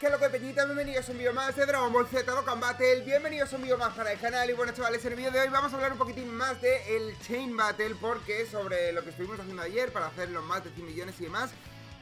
¿Qué es lo que, peñita? Bienvenidos a un vídeo más de Dragon Ball Z Dokkan Battle. Bienvenidos a un vídeo más para el canal. Y bueno, chavales, en el vídeo de hoy vamos a hablar un poquitín más de el Chain Battle, porque sobre lo que estuvimos haciendo ayer para hacer los más de 100 millones y demás,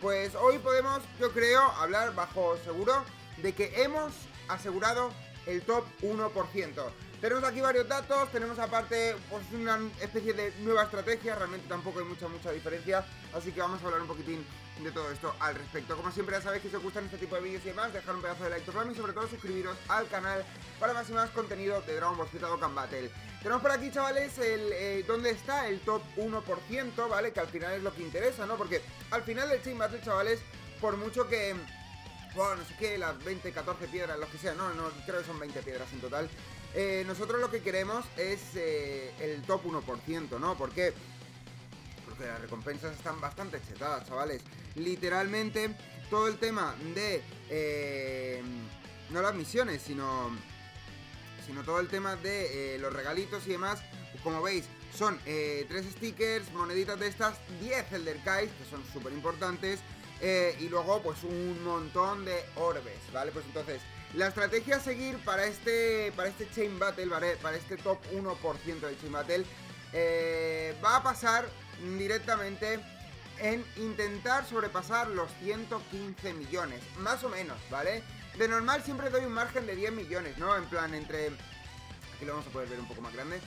pues hoy podemos, yo creo, hablar bajo seguro de que hemos asegurado el top 1%. Tenemos aquí varios datos, tenemos aparte pues una especie de nueva estrategia, realmente tampoco hay mucha diferencia, así que vamos a hablar un poquitín de todo esto al respecto. Como siempre ya sabéis que si os gustan este tipo de vídeos y demás, dejad un pedazo de like, y sobre todo suscribiros al canal para más y más contenido de Dragon Ball Z Dokkan Battle. Tenemos por aquí, chavales, el dónde está el top 1%, ¿vale? Que al final es lo que interesa, ¿no? Porque al final del Chain Battle, chavales, por mucho que... bueno, no sé qué, las 20, 14 piedras, lo que sea, no creo que son 20 piedras en total. Nosotros lo que queremos es el top 1%, ¿no? ¿Por qué? Porque las recompensas están bastante chetadas, chavales. Literalmente, todo el tema de... no las misiones, sino todo el tema de los regalitos y demás. Como veis, son 3 stickers, moneditas de estas, 10 Elder Kais, que son súper importantes. Y luego pues un montón de orbes, ¿vale? Pues entonces, la estrategia a seguir para este Chain Battle, ¿vale? Para este top 1% del Chain Battle, va a pasar directamente en intentar sobrepasar los 115 millones, más o menos, ¿vale? De normal siempre doy un margen de 10 millones, ¿no? En plan, entre... aquí lo vamos a poder ver un poco más grande.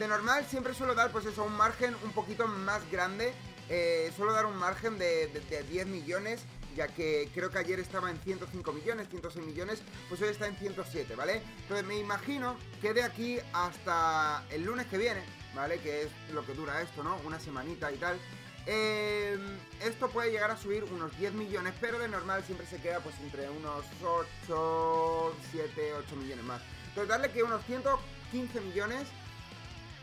De normal siempre suelo dar, pues eso, un margen un poquito más grande. Suelo dar un margen de 10 millones, ya que creo que ayer estaba en 105 millones, 106 millones, pues hoy está en 107, ¿vale? Entonces me imagino que de aquí hasta el lunes que viene, ¿vale? Que es lo que dura esto, ¿no? Una semanita y tal. Esto puede llegar a subir unos 10 millones, pero de normal siempre se queda pues entre unos 8, 7, 8 millones más. Entonces darle que unos 115 millones...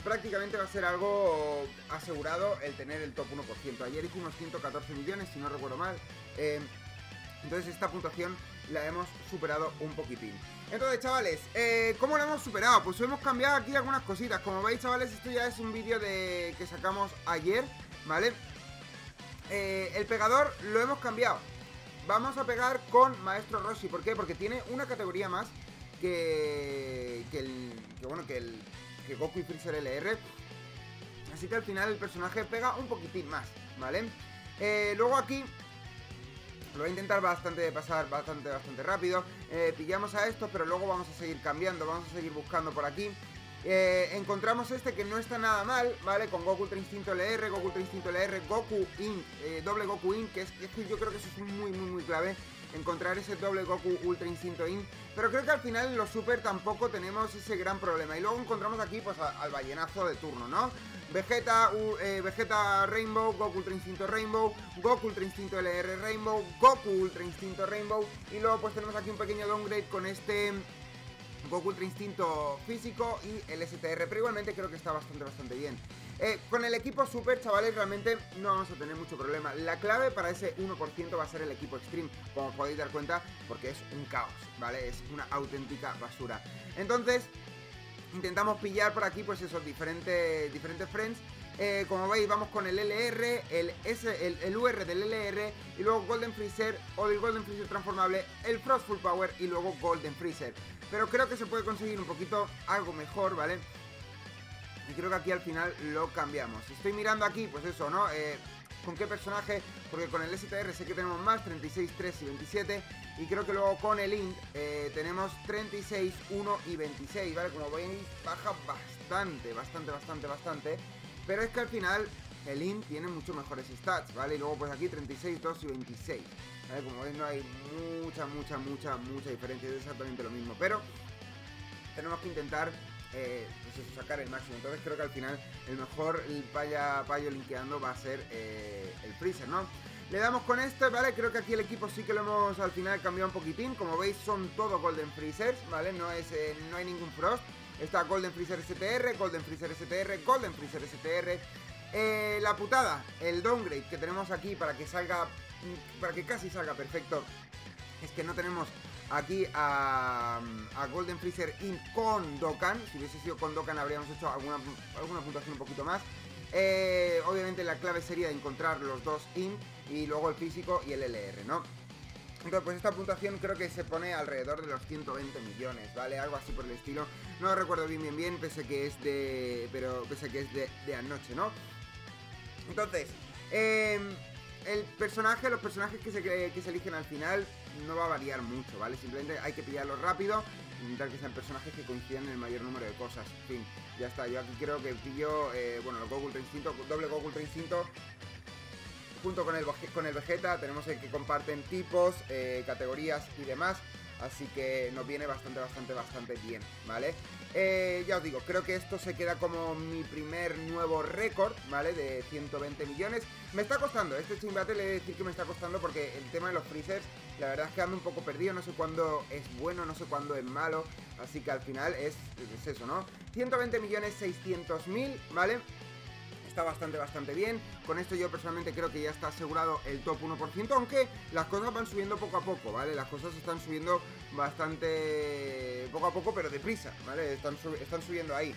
prácticamente va a ser algo asegurado el tener el top 1%. Ayer hicimos 114 millones, si no recuerdo mal. Entonces esta puntuación la hemos superado un poquitín. Entonces, chavales, ¿cómo la hemos superado? Pues hemos cambiado aquí algunas cositas. Como veis, chavales, esto ya es un vídeo que sacamos ayer, ¿vale? El pegador lo hemos cambiado. Vamos a pegar con Maestro Roshi. ¿Por qué? Porque tiene una categoría más que Goku y Freezer LR, así que al final el personaje pega un poquitín más, ¿vale? Luego aquí lo voy a intentar pasar bastante rápido. Pillamos a estos, pero luego vamos a seguir cambiando, vamos a seguir buscando por aquí. Encontramos este que no está nada mal, ¿vale? Con Goku Ultra Instinto LR, Goku Ultra Instinto LR, Goku Inc, doble Goku Inc, que yo creo que eso es muy clave, encontrar ese doble Goku Ultra Instinto Inc. Pero creo que al final en los Super tampoco tenemos ese gran problema. Y luego encontramos aquí pues al ballenazo de turno, ¿no? Vegeta Rainbow, Goku Ultra Instinto Rainbow, Goku Ultra Instinto LR Rainbow, Goku Ultra Instinto Rainbow. Y luego pues tenemos aquí un pequeño downgrade con este... Goku Ultra Instinto Físico y el STR, pero igualmente creo que está bastante bien. Con el equipo Super, chavales, realmente no vamos a tener mucho problema. La clave para ese 1% va a ser el equipo Extreme, como podéis dar cuenta, porque es un caos, ¿vale? Es una auténtica basura. Entonces, intentamos pillar por aquí, pues esos diferentes friends. Como veis, vamos con el LR, el UR del LR, y luego Golden Freezer, o el Golden Freezer transformable, el Frostful Power y luego Golden Freezer. Pero creo que se puede conseguir un poquito algo mejor, ¿vale? Y creo que aquí al final lo cambiamos. Estoy mirando aquí, pues eso, ¿no? ¿Con qué personaje? Porque con el STR sé que tenemos más, 36, 3 y 27. Y creo que luego con el INT tenemos 36, 1 y 26, ¿vale? Como veis, baja bastante. Pero es que al final el INT tiene mucho mejores stats, ¿vale? Y luego pues aquí 36, 2 y 26, ¿vale? Como veis no hay mucha diferencia, es exactamente lo mismo. Pero tenemos que intentar pues sacar el máximo. Entonces creo que al final el mejor payo linkeando va a ser el Freezer, ¿no? Le damos con esto, ¿vale? Creo que aquí el equipo sí que lo hemos al final cambiado un poquitín. Como veis son todos Golden Freezers, ¿vale? No hay ningún Frost. Está Golden Freezer STR, Golden Freezer STR, Golden Freezer STR. La putada, el downgrade que tenemos aquí para que salga, para que casi salga perfecto, es que no tenemos aquí a Golden Freezer Inc con Dokkan. Si hubiese sido con Dokkan habríamos hecho alguna puntuación un poquito más. Obviamente la clave sería encontrar los dos Inc y luego el físico y el LR, ¿no? Entonces, pues esta puntuación creo que se pone alrededor de los 120 millones, ¿vale? Algo así por el estilo. No recuerdo bien, pese que es de... pero pese que es de anoche, ¿no? Entonces, los personajes que se eligen al final no va a variar mucho, ¿vale? Simplemente hay que pillarlos rápido, intentar que sean personajes que coincidan en el mayor número de cosas. En fin, ya está. Yo aquí creo que pillo, bueno, el Goku Ultra Instinto, doble Goku Ultra Instinto, junto con el Vegeta. Tenemos el que comparten tipos, categorías y demás, así que nos viene bastante bien, ¿vale? Ya os digo, creo que esto se queda como mi primer nuevo récord, ¿vale? De 120 millones. Me está costando, este Chain Battle he de decir que me está costando porque el tema de los freezers, la verdad es que ando un poco perdido, no sé cuándo es bueno, no sé cuándo es malo, así que al final es eso, ¿no? 120.600.000, ¿vale? Está bastante bien. Con esto yo personalmente creo que ya está asegurado el top 1%, aunque las cosas van subiendo poco a poco, ¿vale? Las cosas están subiendo bastante poco a poco, pero deprisa, ¿vale? Están subiendo ahí.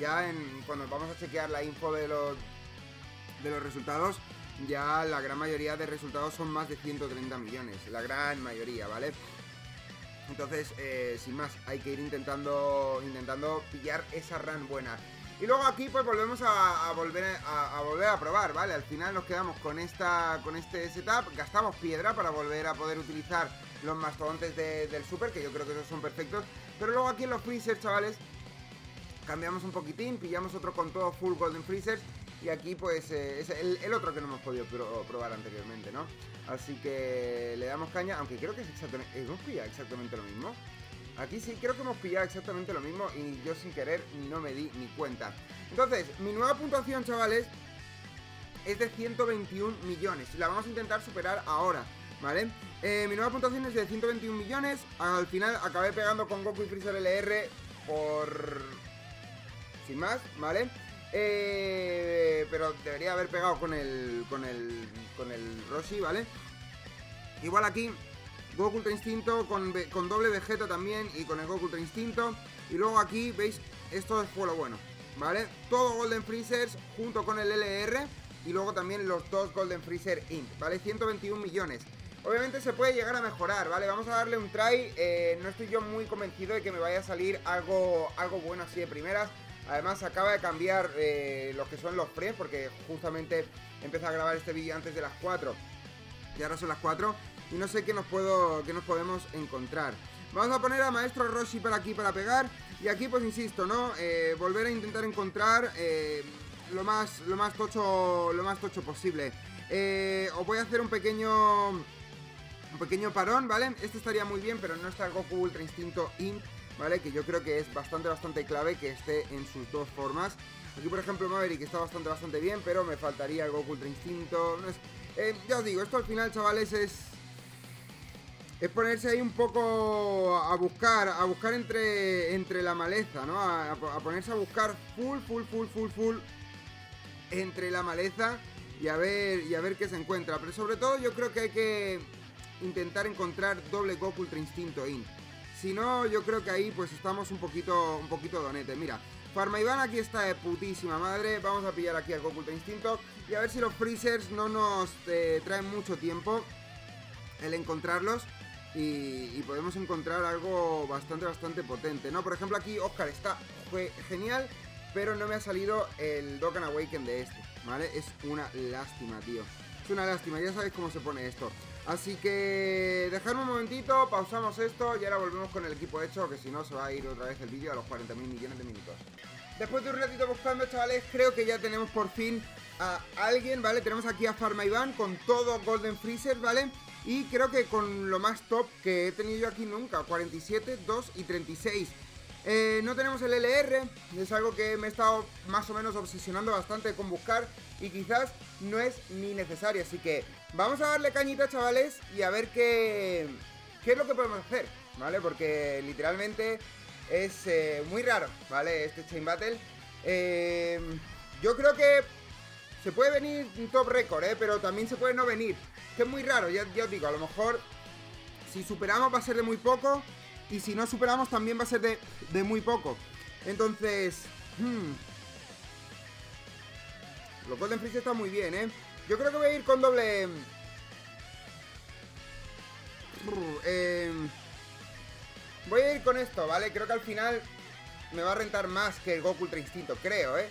Ya cuando vamos a chequear la info de los resultados, ya la gran mayoría de resultados son más de 130 millones, la gran mayoría, ¿vale? Entonces, sin más, hay que ir intentando pillar esa run buena. Y luego aquí pues volvemos a volver a probar, ¿vale? Al final nos quedamos con este setup, gastamos piedra para volver a poder utilizar los mastodontes del super, que yo creo que esos son perfectos. Pero luego aquí en los freezers, chavales, cambiamos un poquitín, pillamos otro con todo full Golden Freezers. Y aquí pues es el otro que no hemos podido probar anteriormente, ¿no? Así que le damos caña, aunque creo que es exactamente... ¿Hemos pillado exactamente lo mismo? Aquí sí, creo que hemos pillado exactamente lo mismo y yo sin querer no me di ni cuenta. Entonces, mi nueva puntuación, chavales, es de 121 millones. La vamos a intentar superar ahora, ¿vale? Mi nueva puntuación es de 121 millones. Al final acabé pegando con Goku y Freezer LR por... sin más, ¿vale? Pero debería haber pegado con el Roshi, ¿vale? Igual aquí... Goku Ultra Instinto, con doble Vegeta también y con el Goku Ultra Instinto. Y luego aquí, veis, esto fue lo bueno, ¿vale? Todo Golden Freezers junto con el LR y luego también los dos Golden Freezer Inc, ¿vale? 121 millones. Obviamente se puede llegar a mejorar, ¿vale? Vamos a darle un try. No estoy yo muy convencido de que me vaya a salir algo bueno así de primeras. Además acaba de cambiar lo que son los pre, porque justamente empecé a grabar este vídeo antes de las 4 y ahora son las 4. Y no sé qué nos podemos encontrar. Vamos a poner a Maestro Roshi para aquí para pegar. Y aquí pues insisto, ¿no? Volver a intentar encontrar lo más tocho posible. Os voy a hacer un pequeño parón, ¿vale? Este estaría muy bien, pero no está el Goku Ultra Instinto Inc, ¿vale? Que yo creo que es bastante clave que esté en sus dos formas. Aquí por ejemplo Maverick está bastante bien, pero me faltaría el Goku Ultra Instinto. No es... ya os digo, esto al final, chavales, es ponerse ahí un poco a buscar entre la maleza, ¿no? A ponerse a buscar full entre la maleza y a ver qué se encuentra. Pero sobre todo yo creo que hay que intentar encontrar doble Goku Ultra Instinto Inc. Si no, yo creo que ahí pues estamos un poquito donetes. Mira, Farmer Iván aquí está de putísima madre. Vamos a pillar aquí al Goku Ultra Instinto y a ver si los freezers no nos traen mucho tiempo el encontrarlos. Y podemos encontrar algo bastante potente, ¿no? Por ejemplo aquí Oscar está genial, pero no me ha salido el Dokkan Awaken de este, ¿vale? Es una lástima, tío. Es una lástima, ya sabéis cómo se pone esto. Así que dejadme un momentito, pausamos esto y ahora volvemos con el equipo hecho, que si no se va a ir otra vez el vídeo a los 40.000 millones de minutos. Después de un ratito buscando, chavales, creo que ya tenemos por fin a alguien, ¿vale? Tenemos aquí a Farmer Iván con todo Golden Freezer, ¿vale? Y creo que con lo más top que he tenido yo aquí nunca, 47, 2 y 36. No tenemos el LR, es algo que me he estado más o menos obsesionando bastante con buscar y quizás no es ni necesario. Así que vamos a darle cañita, chavales, y a ver qué es lo que podemos hacer, ¿vale? Porque literalmente es muy raro, ¿vale? Este Chain Battle. Yo creo que se puede venir un top récord, pero también se puede no venir. Que es muy raro, ya os digo, a lo mejor si superamos va a ser de muy poco y si no superamos también va a ser de muy poco. Entonces, los Golden Freeze está muy bien, Yo creo que voy a ir con doble... Voy a ir con esto, ¿vale? Creo que al final me va a rentar más que el Goku Ultra Instinto, creo, ¿eh?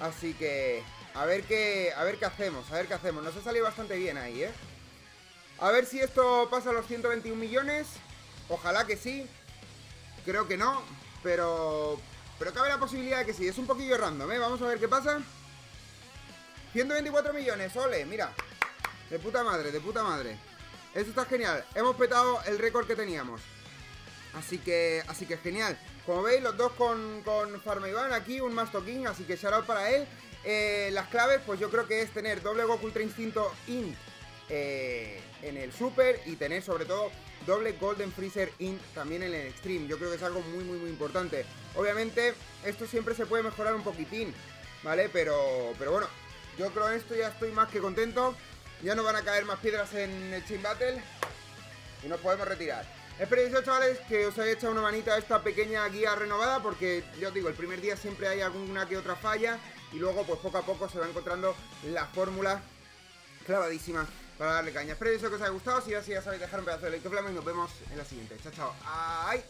Así que a ver qué hacemos, Nos ha salido bastante bien ahí, ¿eh? A ver si esto pasa a los 121 millones. Ojalá que sí. Creo que no, pero cabe la posibilidad de que sí. Es un poquillo random, ¿eh? Vamos a ver qué pasa. 124 millones, ole, mira. De puta madre, Esto está genial. Hemos petado el récord que teníamos. Así que genial. Como veis, los dos con Farmer Iván aquí, un Mastoking, así que shout out para él. Las claves, pues yo creo que es tener doble Goku Ultra Instinto Int en el Super y tener sobre todo doble Golden Freezer Int también en el Extreme. Yo creo que es algo muy, muy, muy importante. Obviamente, esto siempre se puede mejorar un poquitín, ¿vale? Pero bueno, yo creo en esto ya estoy más que contento. Ya no van a caer más piedras en el Chain Battle y nos podemos retirar. Espero, chavales, que os haya echado una manita a esta pequeña guía renovada, porque yo os digo, el primer día siempre hay alguna que otra falla y luego pues poco a poco se va encontrando la fórmula clavadísima para darle caña. Espero que os haya gustado, si es así ya sabéis dejar un pedazo de like y nos vemos en la siguiente. Chao, chao. ¡Ay!